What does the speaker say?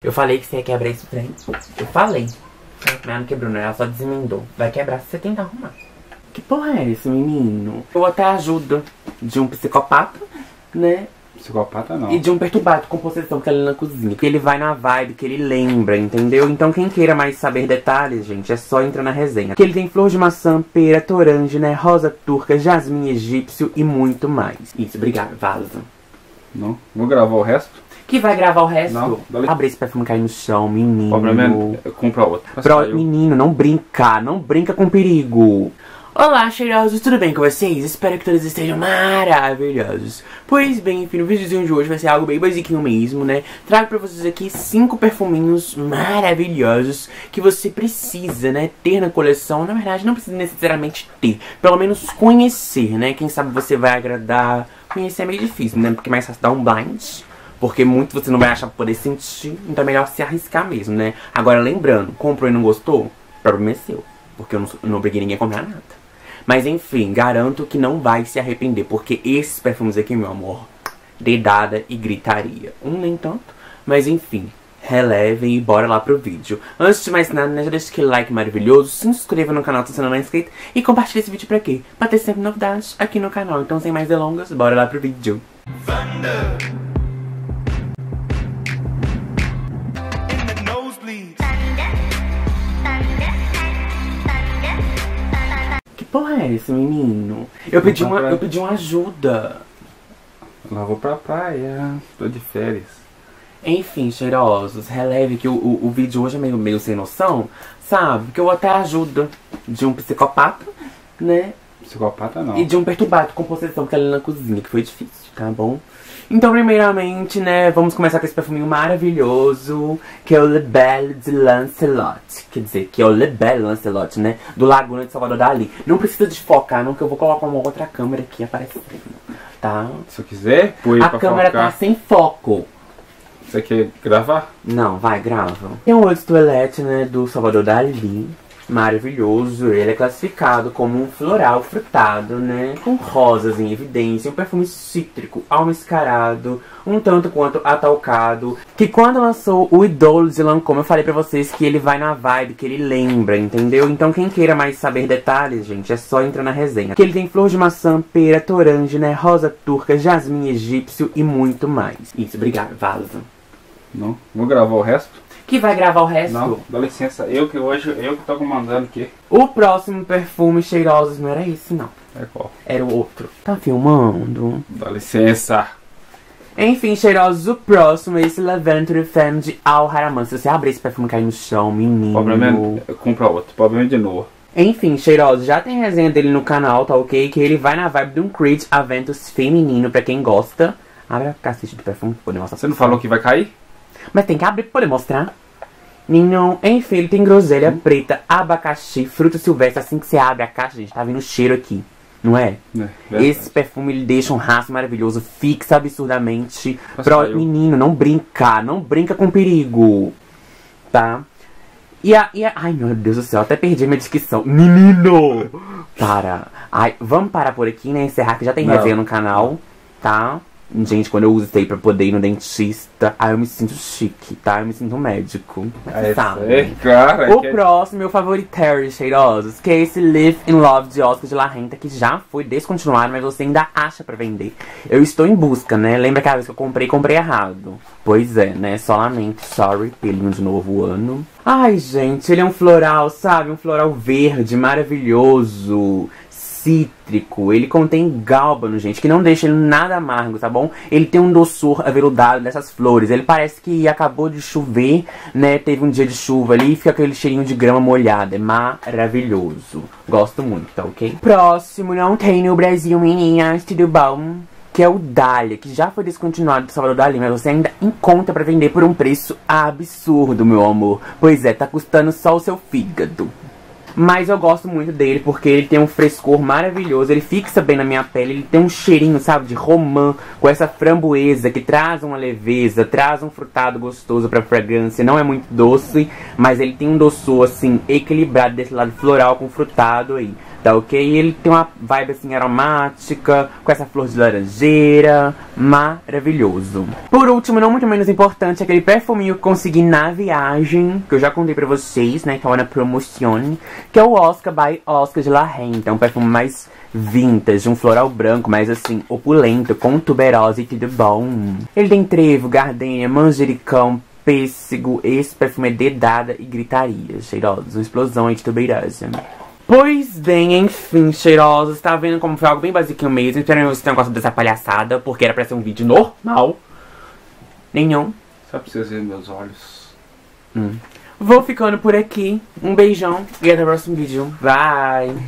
Eu falei que você ia quebrar esse trem. Eu falei. Mas ela não quebrou, né? Ela só desemendou. Vai quebrar se você tentar arrumar. Que porra é esse, menino? Eu até ajudo de um psicopata, né? Psicopata não. E de um perturbado com possessão que tá ali na cozinha. Que ele vai na vibe, que ele lembra, entendeu? Então quem queira mais saber detalhes, gente, é só entrar na resenha. Que ele tem flor de maçã, pera, toranja, né? Rosa turca, jasmim egípcio e muito mais. Isso, obrigado. Vaza. Não, vou gravar o resto. Que vai gravar o resto? Não, abre esse perfume cair no chão, menino. O problema é comprar outro. Menino, não brinca. Não brinca com perigo. Olá, cheirosos. Tudo bem com vocês? Espero que todos estejam maravilhosos. Pois bem, enfim, o videozinho de hoje vai ser algo bem basiquinho mesmo, né? Trago pra vocês aqui 5 perfuminhos maravilhosos que você precisa, né, ter na coleção. Na verdade, não precisa necessariamente ter. Pelo menos conhecer, né? Quem sabe você vai agradar. Conhecer é meio difícil, né? Porque mais fácil dar um blind. Porque muito você não vai achar pra poder sentir, então é melhor se arriscar mesmo, né? Agora, lembrando, comprou e não gostou? O problema é seu, porque eu não obriguei ninguém a comprar nada. Mas enfim, garanto que não vai se arrepender, porque esses perfumes aqui, meu amor, dedada e gritaria. Nem tanto, mas enfim, relevem e bora lá pro vídeo. Antes de mais nada, né, já deixa aquele like maravilhoso, se inscreva no canal se você não é inscrito e compartilha esse vídeo pra quê? Pra ter sempre novidades aqui no canal. Então, sem mais delongas, bora lá pro vídeo. Thunder. Porra é esse, menino? Eu pedi uma ajuda. Lá vou pra praia, tô de férias. Enfim, cheirosos, releve que o vídeo hoje é meio sem noção, sabe? Que eu até ajuda de um psicopata, né? Psicopata não. E de um perturbado com possessão que tá ali na cozinha, que foi difícil, tá bom? Então, primeiramente, né, vamos começar com esse perfuminho maravilhoso, que é o Le Belle de Lancelot. Quer dizer, que é o Le Belle Lancelot, né, do Laguna de Salvador Dalí. Não precisa desfocar, não, que eu vou colocar uma outra câmera aqui aparecendo, tá? Se eu quiser, põe pra focar. A câmera tá sem foco. Você quer gravar? Não, vai, grava. Tem um olho de toilette, né, do Salvador Dalí. Maravilhoso, ele é classificado como um floral frutado, né? Com rosas em evidência, um perfume cítrico, almiscarado, um tanto quanto atalcado. Que quando lançou o Idole de Lancôme, eu falei pra vocês que ele vai na vibe, que ele lembra, entendeu? Então quem queira mais saber detalhes, gente, é só entrar na resenha. Que ele tem flor de maçã, pera, toranja, né? Rosa turca, jasmim egípcio e muito mais. Isso, obrigado, vaza. Não, vou gravar o resto. Que vai gravar o resto? Não, dá licença, eu que tô comandando aqui. O próximo perfume cheirosos não era esse, não. É qual? Era o outro. Tá filmando? Dá licença. Enfim, cheirosos, o próximo é esse Lavender Femme de Al Haramain. Se você abrir esse perfume cair no chão, menino. Problema é comprar outro, problema é de novo. Enfim, cheirosos, já tem resenha dele no canal, tá ok? Que ele vai na vibe de um Creed Aventus feminino, pra quem gosta. Abre a cacete do perfume. Você não falou que vai cair? Mas tem que abrir pra poder mostrar. Não, enfim, ele tem groselha preta, abacaxi, fruta silvestre. Assim que você abre a caixa, gente, tá vindo o cheiro aqui. Não é? É esse perfume, ele deixa um rastro maravilhoso. Fixa absurdamente. Menino, não brinca. Não brinca com perigo. Tá? Ai, meu Deus do céu, até perdi minha descrição. Menino! Para. Ai, vamos parar por aqui, né? Encerrar, que já tem resenha no canal. Tá? Gente, quando eu uso isso aí pra poder ir no dentista, aí eu me sinto chique, tá? Eu me sinto um médico, sabe? É, cara, o próximo, meu favorito, cheirosos, que é esse Live In Love de Oscar by Oscar de La Renta, que já foi descontinuado, mas você ainda acha pra vender. Eu estou em busca, né? Lembra que a vez que eu comprei errado. Pois é, né? Só lamento, sorry, pelinho de novo ano. Ai, gente, ele é um floral, sabe? Um floral verde, maravilhoso. Cítrico, ele contém gálbano, gente, que não deixa ele nada amargo, tá bom? Ele tem um doçor aveludado dessas flores, ele parece que acabou de chover, né? Teve um dia de chuva ali e fica aquele cheirinho de grama molhada, é maravilhoso. Gosto muito, tá ok? Próximo, não tem no Brasil, meninas, tudo bom? Que é o Dália, que já foi descontinuado do Salvador Dalí, mas você ainda encontra pra vender por um preço absurdo, meu amor. Pois é, tá custando só o seu fígado. Mas eu gosto muito dele, porque ele tem um frescor maravilhoso, ele fixa bem na minha pele, ele tem um cheirinho, sabe, de romã, com essa framboesa que traz uma leveza, traz um frutado gostoso pra fragrância, não é muito doce, mas ele tem um doçor, assim, equilibrado desse lado floral com frutado aí. tá ok? E ele tem uma vibe assim aromática, com essa flor de laranjeira, maravilhoso. Por último, não muito menos importante, aquele perfuminho que eu consegui na viagem, que eu já contei pra vocês, né, que é uma promotion, que é o Oscar by Oscar de La Renta, um perfume mais vintage, um floral branco, mais assim, opulento, com tuberose e tudo bom. Ele tem trevo, gardênia, manjericão, pêssego, esse perfume é dedada e gritaria, cheiroso, explosão de tuberose. Pois bem, enfim, cheirosos, tá vendo como foi algo bem basiquinho mesmo. Espero que vocês tenham gostado dessa palhaçada, porque era pra ser um vídeo normal. Nenhum. Só pra vocês verem meus olhos. Vou ficando por aqui, um beijão e até o próximo vídeo. Bye!